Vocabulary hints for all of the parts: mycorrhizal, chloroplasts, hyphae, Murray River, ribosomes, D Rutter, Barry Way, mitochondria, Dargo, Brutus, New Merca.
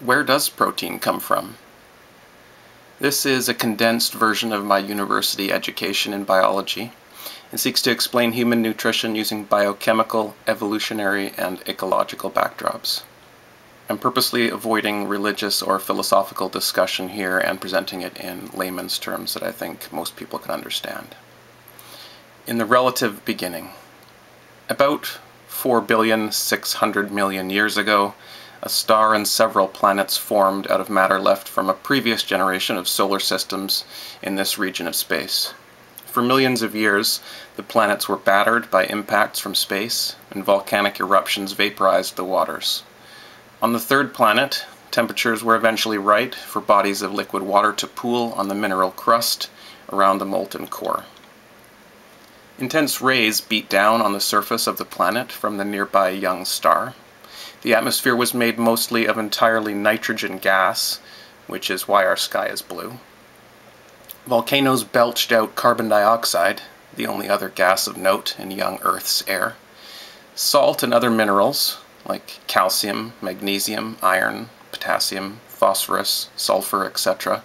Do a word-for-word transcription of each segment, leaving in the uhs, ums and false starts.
Where does protein come from? This is a condensed version of my university education in biology and seeks to explain human nutrition using biochemical, evolutionary, and ecological backdrops. I'm purposely avoiding religious or philosophical discussion here and presenting it in layman's terms that I think most people can understand. In the relative beginning, about four billion six hundred million years ago, a star and several planets formed out of matter left from a previous generation of solar systems in this region of space. For millions of years, the planets were battered by impacts from space, and volcanic eruptions vaporized the waters. On the third planet, temperatures were eventually right for bodies of liquid water to pool on the mineral crust around the molten core. Intense rays beat down on the surface of the planet from the nearby young star. The atmosphere was made mostly of entirely nitrogen gas, which is why our sky is blue. Volcanoes belched out carbon dioxide, the only other gas of note in young Earth's air. Salt and other minerals, like calcium, magnesium, iron, potassium, phosphorus, sulfur, et cetera,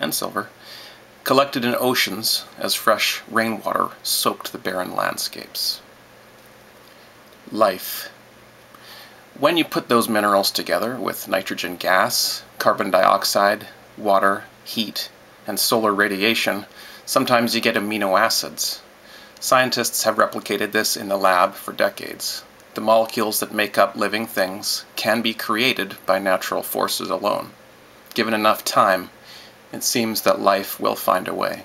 and silver, collected in oceans as fresh rainwater soaked the barren landscapes. Life. When you put those minerals together with nitrogen gas, carbon dioxide, water, heat, and solar radiation, sometimes you get amino acids. Scientists have replicated this in the lab for decades. The molecules that make up living things can be created by natural forces alone. Given enough time, it seems that life will find a way.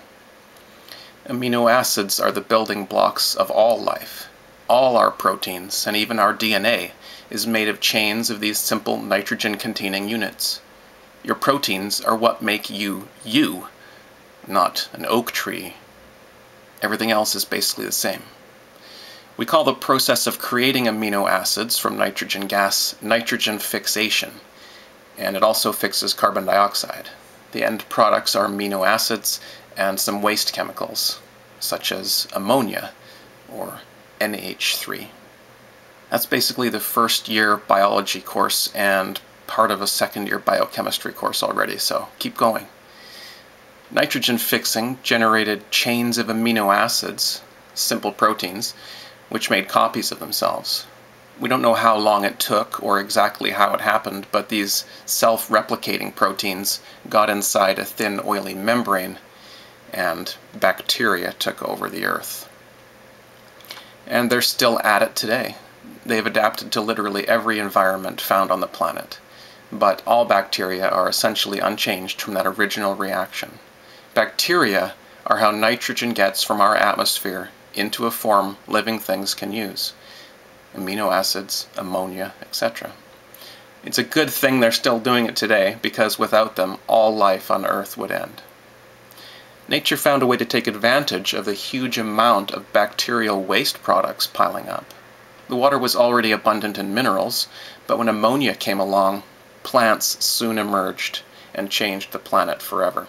Amino acids are the building blocks of all life. All our proteins, and even our D N A, is made of chains of these simple nitrogen-containing units. Your proteins are what make you, you, not an oak tree. Everything else is basically the same. We call the process of creating amino acids from nitrogen gas nitrogen fixation, and it also fixes carbon dioxide. The end products are amino acids and some waste chemicals, such as ammonia, or N H three. That's basically the first year biology course and part of a second year biochemistry course already, so keep going. Nitrogen fixing generated chains of amino acids, simple proteins, which made copies of themselves. We don't know how long it took or exactly how it happened, but these self-replicating proteins got inside a thin, oily membrane, and bacteria took over the Earth. And they're still at it today. They've adapted to literally every environment found on the planet. But all bacteria are essentially unchanged from that original reaction. Bacteria are how nitrogen gets from our atmosphere into a form living things can use. Amino acids, ammonia, et cetera. It's a good thing they're still doing it today, because without them, all life on Earth would end. Nature found a way to take advantage of the huge amount of bacterial waste products piling up. The water was already abundant in minerals, but when ammonia came along, plants soon emerged and changed the planet forever.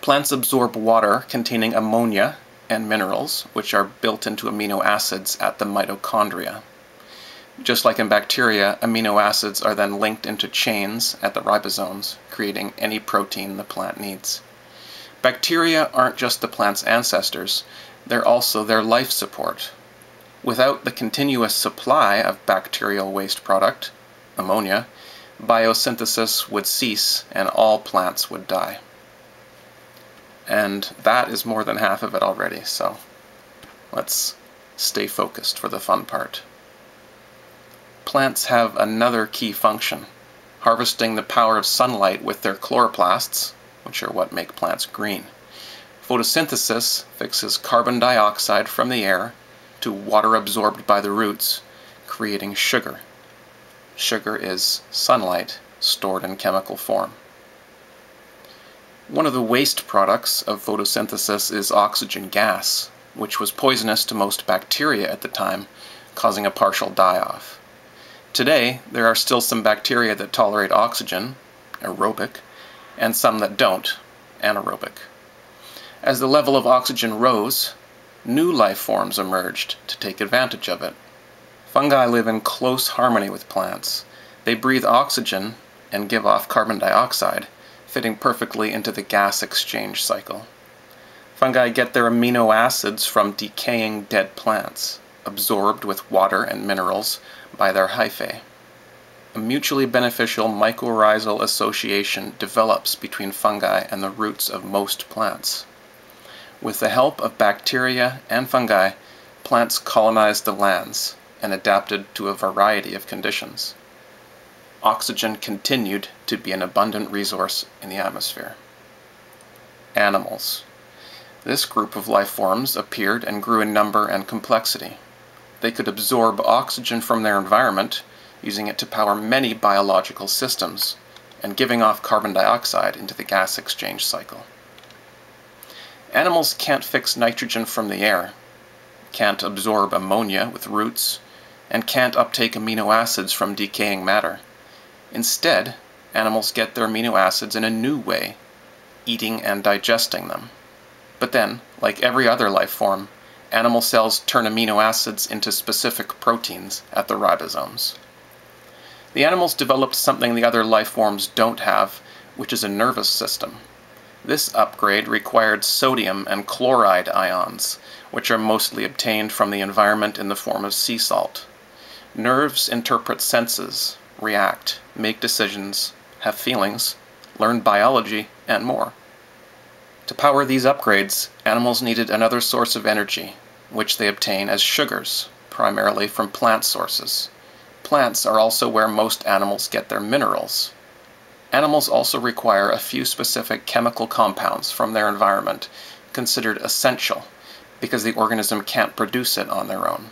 Plants absorb water containing ammonia and minerals, which are built into amino acids at the mitochondria. Just like in bacteria, amino acids are then linked into chains at the ribosomes, creating any protein the plant needs. Bacteria aren't just the plant's ancestors, they're also their life support. Without the continuous supply of bacterial waste product, ammonia, biosynthesis would cease and all plants would die. And that is more than half of it already, so let's stay focused for the fun part. Plants have another key function, harvesting the power of sunlight with their chloroplasts, which are what make plants green. Photosynthesis fixes carbon dioxide from the air to water absorbed by the roots, creating sugar. Sugar is sunlight stored in chemical form. One of the waste products of photosynthesis is oxygen gas, which was poisonous to most bacteria at the time, causing a partial die-off. Today, there are still some bacteria that tolerate oxygen, aerobic, and some that don't, anaerobic. As the level of oxygen rose, new life forms emerged to take advantage of it. Fungi live in close harmony with plants. They breathe oxygen and give off carbon dioxide, fitting perfectly into the gas exchange cycle. Fungi get their amino acids from decaying dead plants, absorbed with water and minerals by their hyphae. A mutually beneficial mycorrhizal association develops between fungi and the roots of most plants. With the help of bacteria and fungi, plants colonized the lands and adapted to a variety of conditions. Oxygen continued to be an abundant resource in the atmosphere. Animals. This group of life forms appeared and grew in number and complexity. They could absorb oxygen from their environment, using it to power many biological systems and giving off carbon dioxide into the gas exchange cycle. Animals can't fix nitrogen from the air, can't absorb ammonia with roots, and can't uptake amino acids from decaying matter. Instead, animals get their amino acids in a new way, eating and digesting them. But then, like every other life form, animal cells turn amino acids into specific proteins at the ribosomes. The animals developed something the other life forms don't have, which is a nervous system. This upgrade required sodium and chloride ions, which are mostly obtained from the environment in the form of sea salt. Nerves interpret senses, react, make decisions, have feelings, learn biology, and more. To power these upgrades, animals needed another source of energy, which they obtain as sugars, primarily from plant sources. Plants are also where most animals get their minerals. Animals also require a few specific chemical compounds from their environment, considered essential, because the organism can't produce it on their own.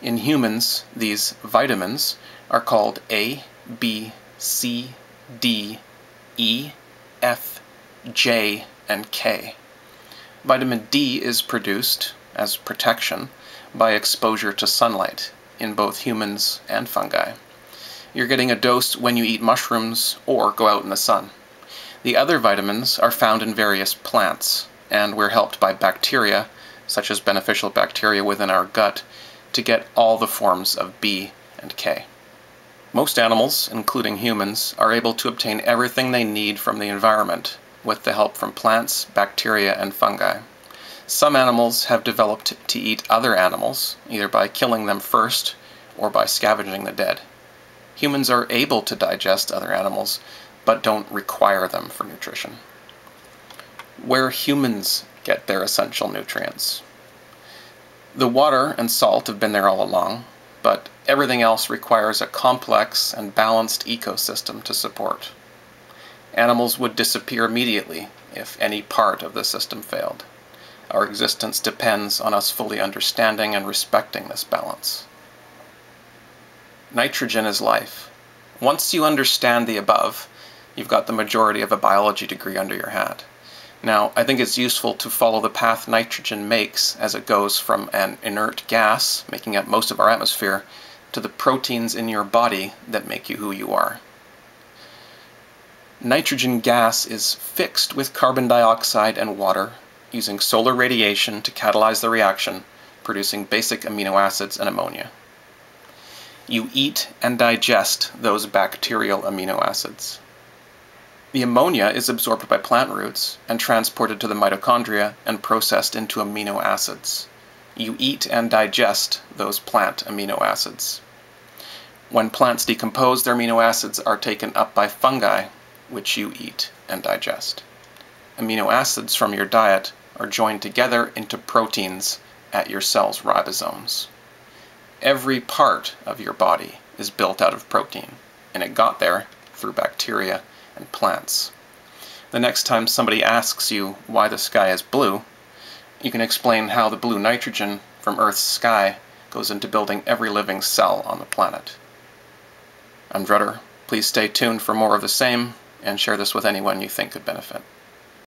In humans, these vitamins are called A, B, C, D, E, F, J, and K. Vitamin D is produced, as protection, by exposure to sunlight, in both humans and fungi. You're getting a dose when you eat mushrooms or go out in the sun. The other vitamins are found in various plants, and we're helped by bacteria, such as beneficial bacteria within our gut, to get all the forms of B and K. Most animals, including humans, are able to obtain everything they need from the environment, with the help from plants, bacteria, and fungi. Some animals have developed to eat other animals, either by killing them first or by scavenging the dead. Humans are able to digest other animals, but don't require them for nutrition. Where humans get their essential nutrients. The water and salt have been there all along, but everything else requires a complex and balanced ecosystem to support. Animals would disappear immediately if any part of the system failed. Our existence depends on us fully understanding and respecting this balance. Nitrogen is life. Once you understand the above, you've got the majority of a biology degree under your hat. Now, I think it's useful to follow the path nitrogen makes as it goes from an inert gas, making up most of our atmosphere, to the proteins in your body that make you who you are. Nitrogen gas is fixed with carbon dioxide and water, using solar radiation to catalyze the reaction, producing basic amino acids and ammonia. You eat and digest those bacterial amino acids. The ammonia is absorbed by plant roots and transported to the mitochondria and processed into amino acids. You eat and digest those plant amino acids. When plants decompose, their amino acids are taken up by fungi, which you eat and digest. Amino acids from your diet are joined together into proteins at your cell's ribosomes. Every part of your body is built out of protein, and it got there through bacteria and plants. The next time somebody asks you why the sky is blue, you can explain how the blue nitrogen from Earth's sky goes into building every living cell on the planet. I'm D Rutter. Please stay tuned for more of the same, and share this with anyone you think could benefit.